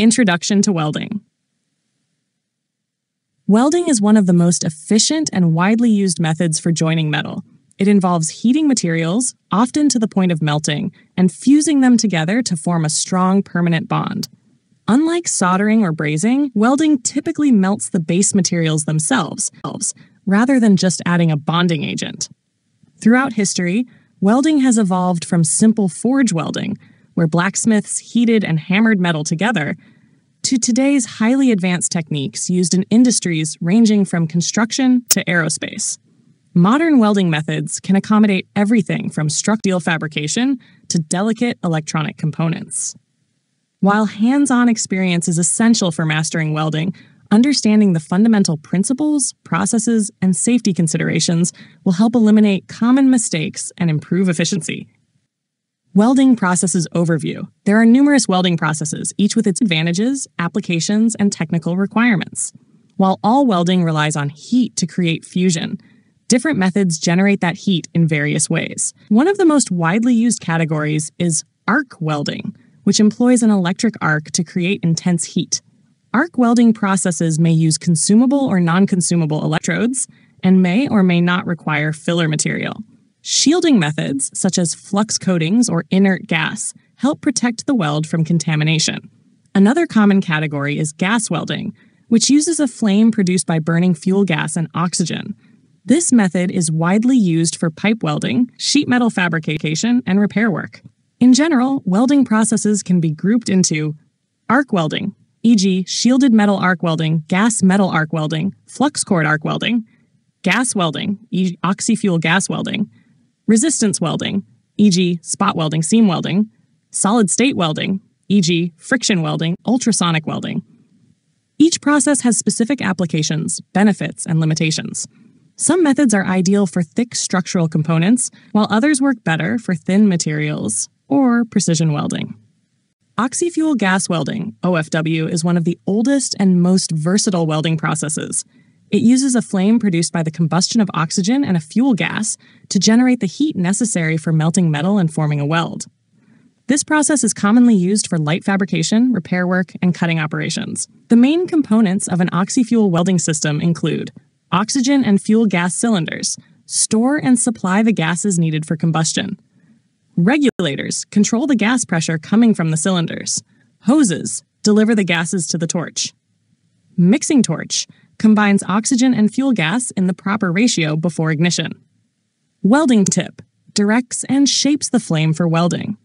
Introduction to welding. Welding is one of the most efficient and widely used methods for joining metal. It involves heating materials, often to the point of melting, and fusing them together to form a strong permanent bond. Unlike soldering or brazing, welding typically melts the base materials themselves, rather than just adding a bonding agent. Throughout history, welding has evolved from simple forge welding, where blacksmiths heated and hammered metal together, to today's highly advanced techniques used in industries ranging from construction to aerospace. Modern welding methods can accommodate everything from structural steel fabrication to delicate electronic components. While hands-on experience is essential for mastering welding, understanding the fundamental principles, processes, and safety considerations will help eliminate common mistakes and improve efficiency. Welding processes overview. There are numerous welding processes, each with its advantages, applications, and technical requirements. While all welding relies on heat to create fusion, different methods generate that heat in various ways. One of the most widely used categories is arc welding, which employs an electric arc to create intense heat. Arc welding processes may use consumable or non-consumable electrodes and may or may not require filler material. Shielding methods, such as flux coatings or inert gas, help protect the weld from contamination. Another common category is gas welding, which uses a flame produced by burning fuel gas and oxygen. This method is widely used for pipe welding, sheet metal fabrication, and repair work. In general, welding processes can be grouped into arc welding, e.g. shielded metal arc welding, gas metal arc welding, flux cord arc welding, gas welding, e.g. oxyfuel gas welding, resistance welding, e.g. spot welding, seam welding, solid-state welding, e.g. friction welding, ultrasonic welding. Each process has specific applications, benefits, and limitations. Some methods are ideal for thick structural components, while others work better for thin materials or precision welding. Oxyfuel gas welding, OFW, is one of the oldest and most versatile welding processes. It uses a flame produced by the combustion of oxygen and a fuel gas to generate the heat necessary for melting metal and forming a weld. This process is commonly used for light fabrication, repair work, and cutting operations. The main components of an oxyfuel welding system include oxygen and fuel gas cylinders, store and supply the gases needed for combustion. Regulators control the gas pressure coming from the cylinders. Hoses deliver the gases to the torch. Mixing torch combines oxygen and fuel gas in the proper ratio before ignition. Welding tip directs and shapes the flame for welding.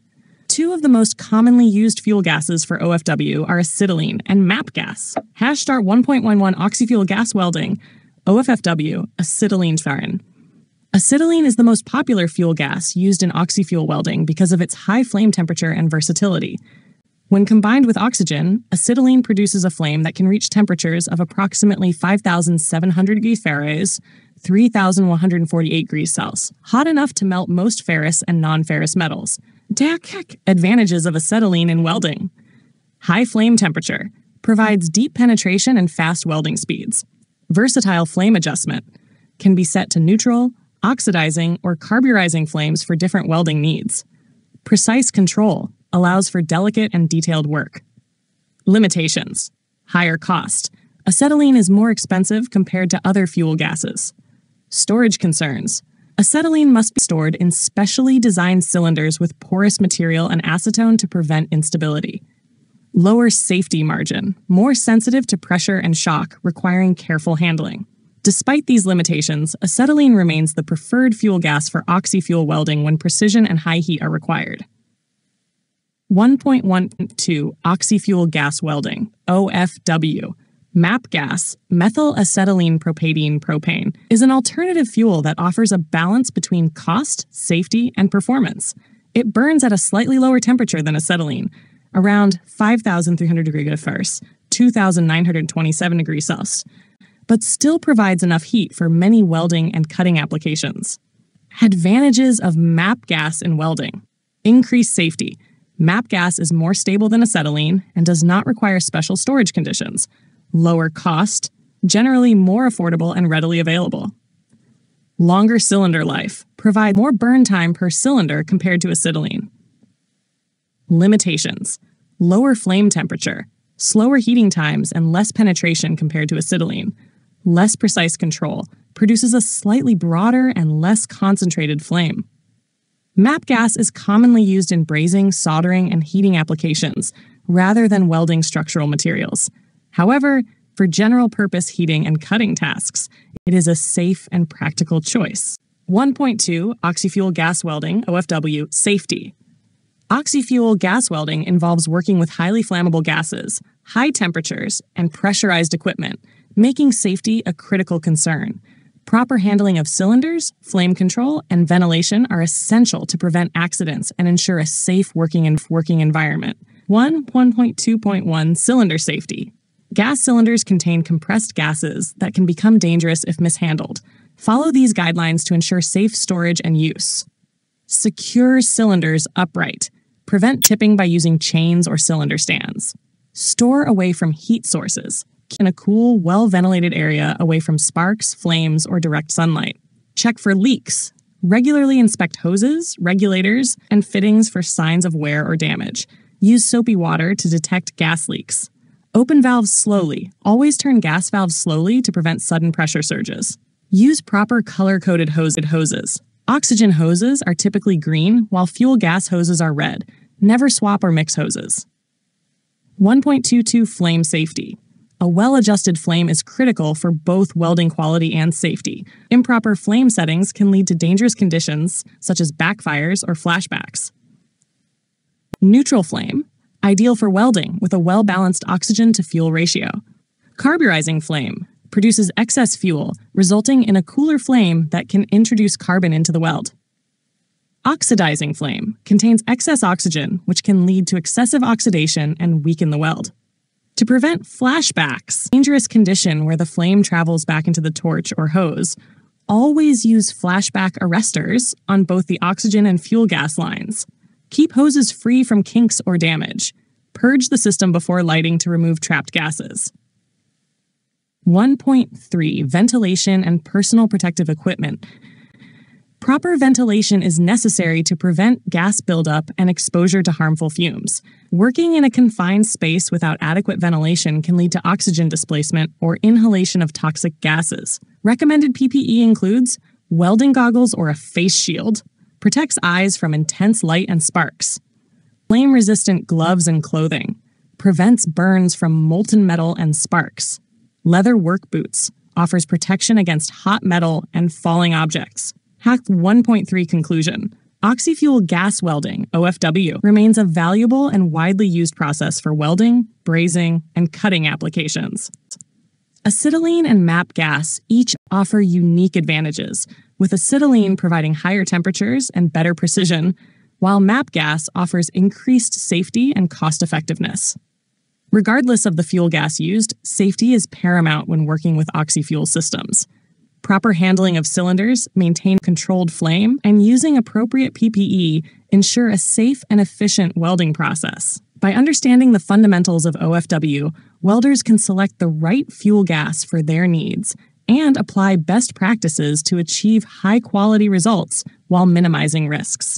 Two of the most commonly used fuel gases for OFW are acetylene and MAPP gas. #1.11 Oxyfuel gas welding, OFW, acetylene. Acetylene is the most popular fuel gas used in oxyfuel welding because of its high flame temperature and versatility. When combined with oxygen, acetylene produces a flame that can reach temperatures of approximately 5,700 degrees Fahrenheit, 3,148 degrees Celsius, hot enough to melt most ferrous and non-ferrous metals. Advantages of acetylene in welding. High flame temperature. Provides deep penetration and fast welding speeds. Versatile flame adjustment. Can be set to neutral, oxidizing, or carburizing flames for different welding needs. Precise control. Allows for delicate and detailed work. Limitations. Higher cost. Acetylene is more expensive compared to other fuel gases. Storage concerns. Acetylene must be stored in specially designed cylinders with porous material and acetone to prevent instability. Lower safety margin. More sensitive to pressure and shock, requiring careful handling. Despite these limitations, acetylene remains the preferred fuel gas for oxyfuel welding when precision and high heat are required. 1.12 Oxyfuel gas welding, OFW. MAPP gas, methyl acetylene propadiene propane, is an alternative fuel that offers a balance between cost, safety, and performance. It burns at a slightly lower temperature than acetylene, around 5,300 degrees Fahrenheit, 2,927 degrees Celsius, but still provides enough heat for many welding and cutting applications. Advantages of MAPP gas in welding. Increased safety. MAPP gas is more stable than acetylene and does not require special storage conditions. Lower cost, generally more affordable and readily available. Longer cylinder life, provides more burn time per cylinder compared to acetylene. Limitations, lower flame temperature, slower heating times, and less penetration compared to acetylene. Less precise control produces a slightly broader and less concentrated flame. MAPP gas is commonly used in brazing, soldering, and heating applications, rather than welding structural materials. However, for general-purpose heating and cutting tasks, it is a safe and practical choice. 1.2 Oxyfuel Gas Welding, OFW, Safety. Oxyfuel gas welding involves working with highly flammable gases, high temperatures, and pressurized equipment, making safety a critical concern. Proper handling of cylinders, flame control, and ventilation are essential to prevent accidents and ensure a safe working environment. 1.2.1 Cylinder Safety. Gas cylinders contain compressed gases that can become dangerous if mishandled. Follow these guidelines to ensure safe storage and use. Secure cylinders upright. Prevent tipping by using chains or cylinder stands. Store away from heat sources. In a cool, well-ventilated area away from sparks, flames, or direct sunlight. Check for leaks. Regularly inspect hoses, regulators, and fittings for signs of wear or damage. Use soapy water to detect gas leaks. Open valves slowly. Always turn gas valves slowly to prevent sudden pressure surges. Use proper color-coded hoses. Oxygen hoses are typically green, while fuel gas hoses are red. Never swap or mix hoses. 1.22 Flame Safety. A well-adjusted flame is critical for both welding quality and safety. Improper flame settings can lead to dangerous conditions, such as backfires or flashbacks. Neutral flame, ideal for welding with a well-balanced oxygen-to-fuel ratio. Carburizing flame produces excess fuel, resulting in a cooler flame that can introduce carbon into the weld. Oxidizing flame contains excess oxygen, which can lead to excessive oxidation and weaken the weld. To prevent flashbacks, dangerous condition where the flame travels back into the torch or hose, always use flashback arresters on both the oxygen and fuel gas lines. Keep hoses free from kinks or damage. Purge the system before lighting to remove trapped gases. 1.3 Ventilation and Personal Protective Equipment. Proper ventilation is necessary to prevent gas buildup and exposure to harmful fumes. Working in a confined space without adequate ventilation can lead to oxygen displacement or inhalation of toxic gases. Recommended PPE includes welding goggles or a face shield, protects eyes from intense light and sparks, flame-resistant gloves and clothing, prevents burns from molten metal and sparks, leather work boots, offers protection against hot metal and falling objects. Hack 1.3 Conclusion. Oxyfuel gas welding, OFW, remains a valuable and widely used process for welding, brazing, and cutting applications. Acetylene and MAPP gas each offer unique advantages, with acetylene providing higher temperatures and better precision, while MAPP gas offers increased safety and cost-effectiveness. Regardless of the fuel gas used, safety is paramount when working with oxyfuel systems. Proper handling of cylinders, maintain controlled flame, and using appropriate PPE ensure a safe and efficient welding process. By understanding the fundamentals of OFW, welders can select the right fuel gas for their needs and apply best practices to achieve high-quality results while minimizing risks.